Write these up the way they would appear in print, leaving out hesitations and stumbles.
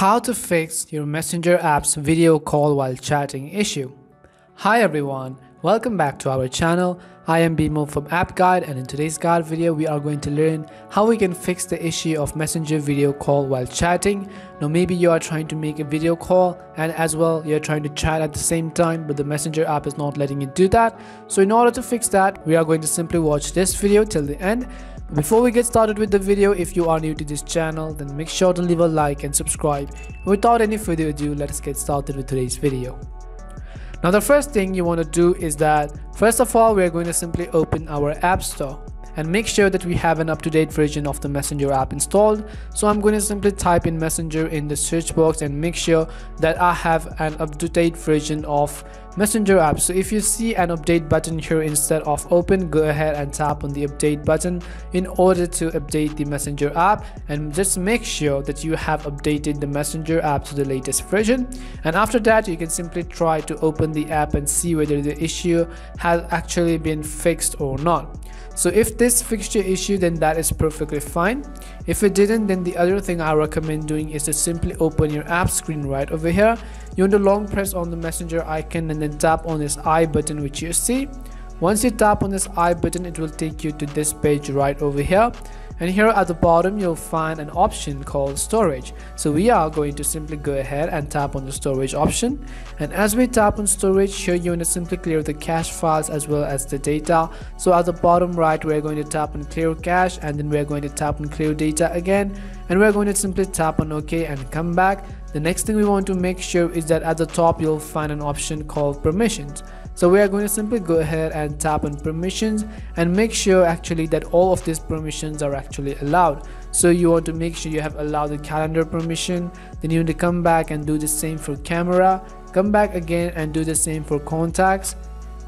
How to fix your Messenger app's video call while chatting issue. Hi everyone, welcome back to our channel. I am BMO from App Guide, and in today's guide video we are going to learn how we can fix the issue of Messenger video call while chatting. Now maybe you are trying to make a video call and as well you are trying to chat at the same time, but the Messenger app is not letting you do that. So in order to fix that, we are going to simply watch this video till the end. Before we get started with the video, if you are new to this channel, then make sure to leave a like and subscribe. Without any further ado, let's get started with today's video. Now the first thing you want to do is that, first of all, we are going to simply open our App Store and make sure that we have an up-to-date version of the Messenger app installed. So I'm going to simply type in Messenger in the search box and make sure that I have an up-to-date version of Messenger app. So if you see an update button here instead of open, go ahead and tap on the update button in order to update the Messenger app, and just make sure that you have updated the Messenger app to the latest version. And after that, you can simply try to open the app and see whether the issue has actually been fixed or not. So if this fixed your issue, then that is perfectly fine. If it didn't, then the other thing I recommend doing is to simply open your app screen right over here. You want to long press on the Messenger icon and then tap on this I button which you see. Once you tap on this I button, it will take you to this page right over here. And here at the bottom, you'll find an option called storage. So we are going to simply go ahead and tap on the storage option. And as we tap on storage here, you want to simply clear the cache files as well as the data. So at the bottom right, we're going to tap on clear cache, and then we're going to tap on clear data again. And we're going to simply tap on OK and come back. The next thing we want to make sure is that at the top, you'll find an option called permissions. So we are going to simply go ahead and tap on permissions and make sure actually that all of these permissions are actually allowed. So you want to make sure you have allowed the calendar permission. Then you want to come back and do the same for camera. Come back again and do the same for contacts.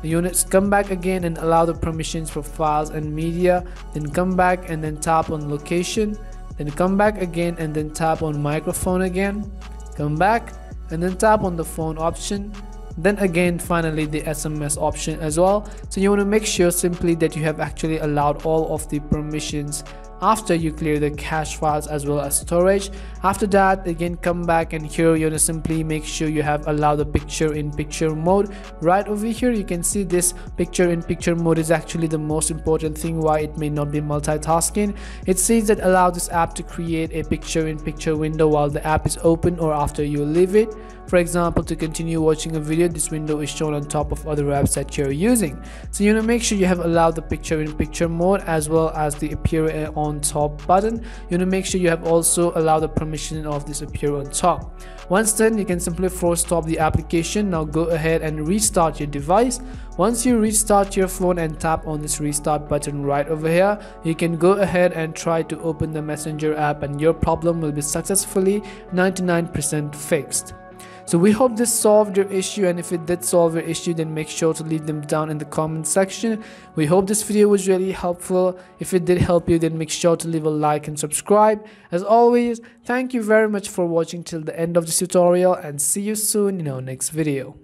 You want to come back again and allow the permissions for files and media. Then come back and then tap on location. Then come back again and then tap on microphone again. Come back and then tap on the phone option. Then again, finally the SMS option as well. So you want to make sure simply that you have actually allowed all of the permissions after you clear the cache files as well as storage. After that, again, come back, and here you want to simply make sure you have allowed the picture in picture mode. Right over here, you can see this picture in picture mode is actually the most important thing why it may not be multitasking. It says that allow this app to create a picture in picture window while the app is open or after you leave it. For example, to continue watching a video, this window is shown on top of other apps that you're using. So you want to make sure you have allowed the picture in picture mode as well as the appear on top button. You want to make sure you have also allowed the permission of this appear on top. Once done, you can simply force stop the application. Now go ahead and restart your device. Once you restart your phone and tap on this restart button right over here, you can go ahead and try to open the Messenger app, and your problem will be successfully 99% fixed. So we hope this solved your issue, and if it did solve your issue, then make sure to leave them down in the comment section. We hope this video was really helpful. If it did help you, then make sure to leave a like and subscribe. As always, thank you very much for watching till the end of this tutorial, and see you soon in our next video.